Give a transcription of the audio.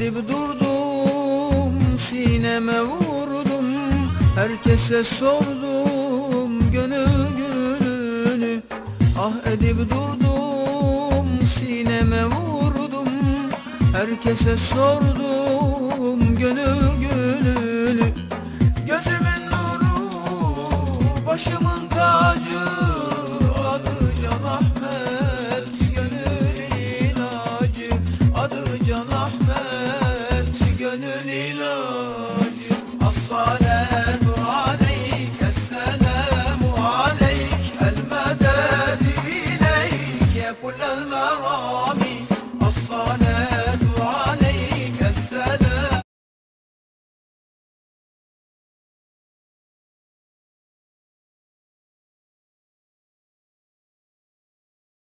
edip durdum, sineme vurdum, herkese sordum gönül gülünü. Ah edip durdum, sineme vurdum, herkese sordum gönül gülünü. Gözümün nuru, başımın tacı, gönül ilacı.